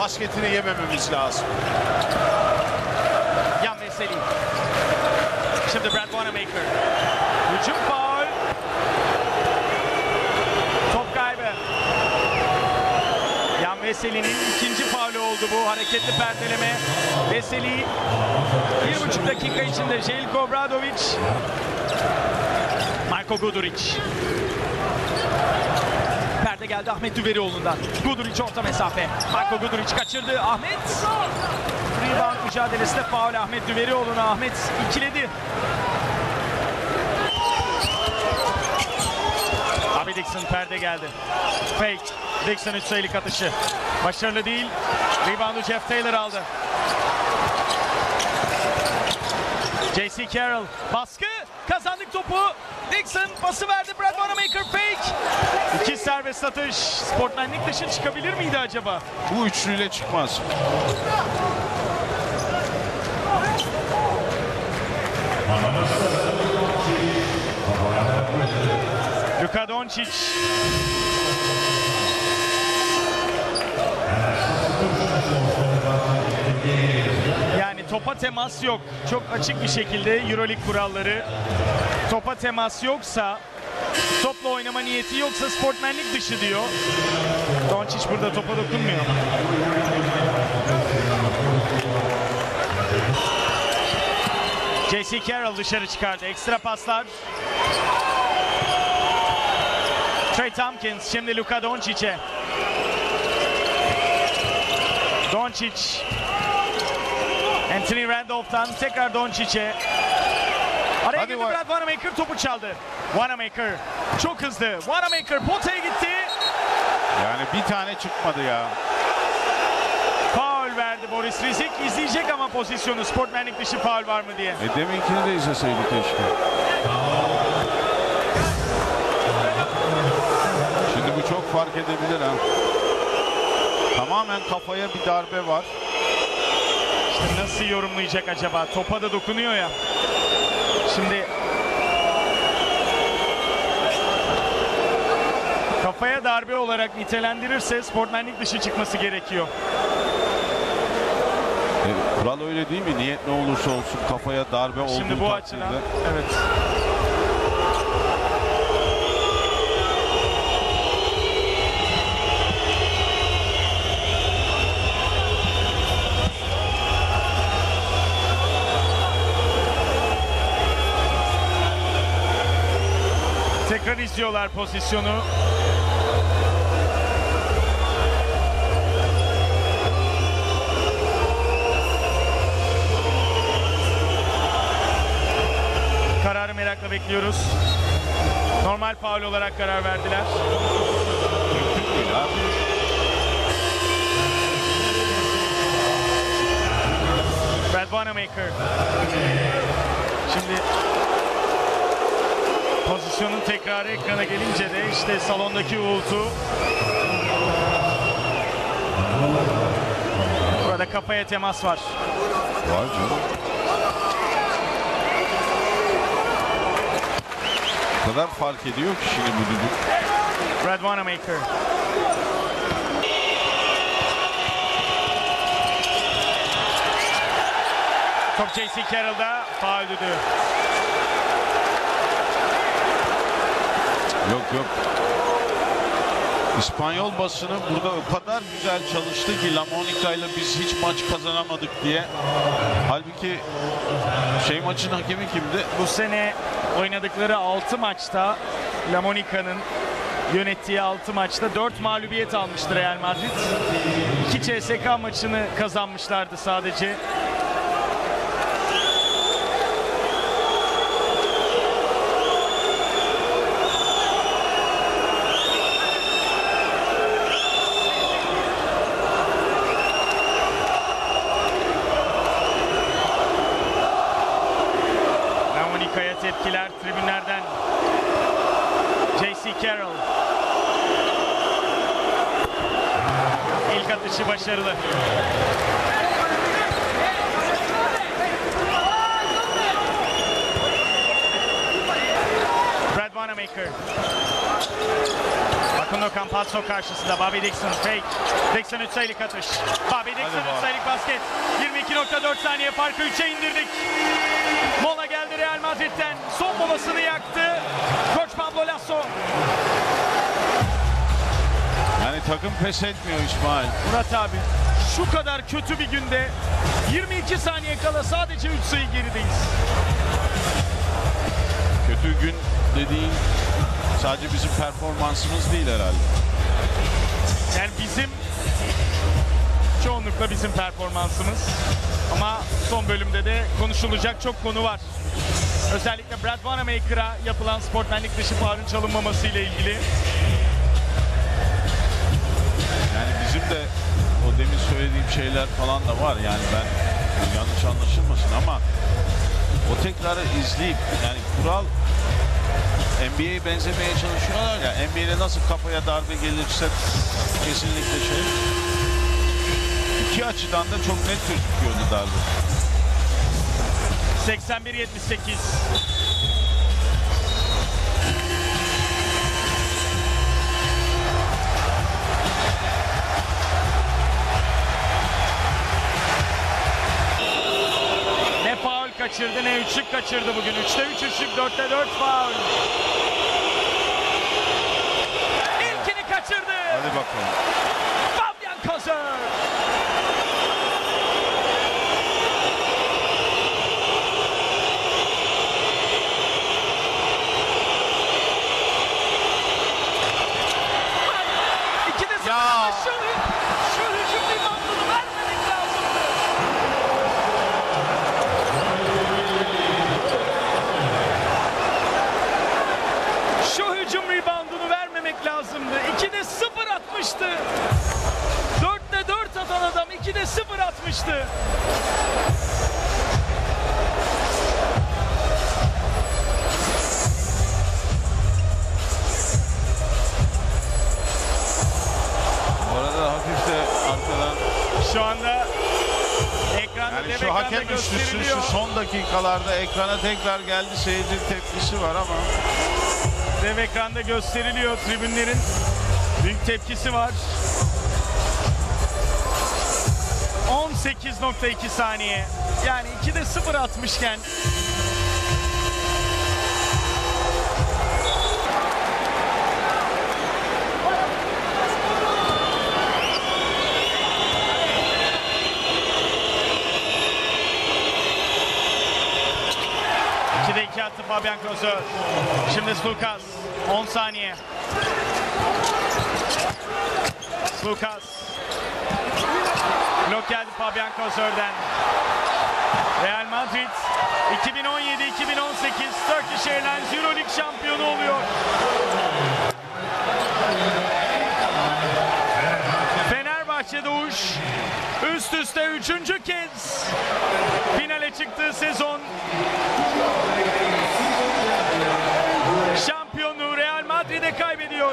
basketini yemememiz lazım. Jan Veseli. Şimdi Brad Wanamaker. Hücum faul. Top kaybı. Jan Veseli'nin ikinci faulü oldu bu. Hareketli perdeleme. Veseli 1,5 dakika içinde Jelko Obradovic. Marko Gudurić. Perde geldi Ahmet Düverioğlu'ndan. Gudurić orta mesafe. Marko Gudurić kaçırdı. Ahmet. Rebound mücadelesinde faul Ahmet Düverioğlu'na. Ahmet ikiledi. Abi Dixon perde geldi. Fake. Dixon 3 sayılık atışı. Başarılı değil. Reboundu Jeff Taylor aldı. J.C. Carroll baskı. Kazandık topu. Dixon pası verdi. Brad Wanamaker fake. İki serbest atış. Sportmenlik dışı çıkabilir miydi acaba? Bu üçlüyle çıkmaz. Luka Doncic. Yani topa temas yok. Çok açık bir şekilde EuroLeague kuralları. Topa temas yoksa, topla oynama niyeti yoksa sportmenlik dışı diyor. Doncic burada topa dokunmuyor. J.C. Carroll dışarı çıkardı. Ekstra paslar. Trey Tompkins şimdi Luka Doncic'e. Doncic. Anthony Randolph'tan tekrar Doncic'e. Araya girdi Brad Wanamaker, topu çaldı. Wanamaker çok hızlı. Wanamaker potaya gitti. Yani bir tane çıkmadı ya. Faul verdi Boris Rizik. İzleyecek ama pozisyonu. Sportmenlik dışı faul var mı diye. Deminkini de izleseydi keşke. Şimdi bu çok fark edebilir ha. Tamamen kafaya bir darbe var. İşte nasıl yorumlayacak acaba? Topa da dokunuyor ya. Şimdi kafaya darbe olarak nitelendirirse sportmenlik dışı çıkması gerekiyor. Evet, kural öyle değil mi? Niyet ne olursa olsun kafaya darbe olduğu takdirde. Şimdi bu açıdan evet. Tekrar izliyorlar pozisyonu. Kararı merakla bekliyoruz. Normal faul olarak karar verdiler. Brad Wanamaker. Şimdi pozisyonun tekrarı ekrana gelince de işte salondaki uğultu. Burada kafaya temas var. Var canım. O kadar fark ediyor ki şimdi bu düdük. Brad Wanamaker. Top J.C. Carroll'da faul düdüğü. Yok. İspanyol basını burada o kadar güzel çalıştı ki La Monica'yla biz hiç maç kazanamadık diye. Halbuki şey maçın hakemi kimdi? Bu sene oynadıkları 6 maçta La Monica'nın yönettiği 6 maçta 4 mağlubiyet almıştı Real Madrid. 2 CSK maçını kazanmışlardı sadece. Tepkiler tribünlerden. J.C. Carroll. İlk atışı başarılı. Brad Wanamaker. Akın Okan Paso karşısında Bobby Dixon fake. Dixon 3 sayılık atış. Bobby Dixon 3 sayılık basket. 22.4 saniye farkı 3'e indirdik. Mola geldi Real Madrid'den. Son molasını yaktı Koç Pablo Laso. Yani takım pes etmiyor İsmail. Murat abi şu kadar kötü bir günde 22 saniye kala sadece 3 sayı gerideyiz. Kötü gün dediğin sadece bizim performansımız değil herhalde. Yani bizim çoğunlukla bizim performansımız. Ama son bölümde de konuşulacak çok konu var. Özellikle Brad Wanamaker'a yapılan sportmenlik dışı faulün çalınmaması ile ilgili. Yani bizim de o demin söylediğim şeyler falan da var. Yani ben yanlış anlaşılmasın ama o tekrarı izleyip yani kural NBA'ye benzemeye çalışıyorlar ya. Yani NBA'de nasıl kafaya darbe gelirse kesinlikle şey. İki açıdan da çok net gözüküyordu darbe. 81-78. Ne faul kaçırdı ne üçlük kaçırdı bugün. 3'te 3 üçlük, 4'te 4 faul. İlkini kaçırdı. Hadi bakalım. Fabian Kozul. Şu anda ekranda yani şu hakem üçlüsü şu son dakikalarda ekrana tekrar geldi, seyircinin tepkisi var ama dev ekranda gösteriliyor, tribünlerin büyük tepkisi var. 18.2 saniye yani 2'de 0 atmışken Fabian Kozul. Şimdi Slukas. 10 saniye. Slukas. Blok geldi Fabian Kozul'den. Real Madrid 2017-2018 Turkish Airlines EuroLeague şampiyonu oluyor. Fenerbahçe doğuş üst üste 3. kez finale çıktığı sezon. Şampiyonluğu Real Madrid'e kaybediyor.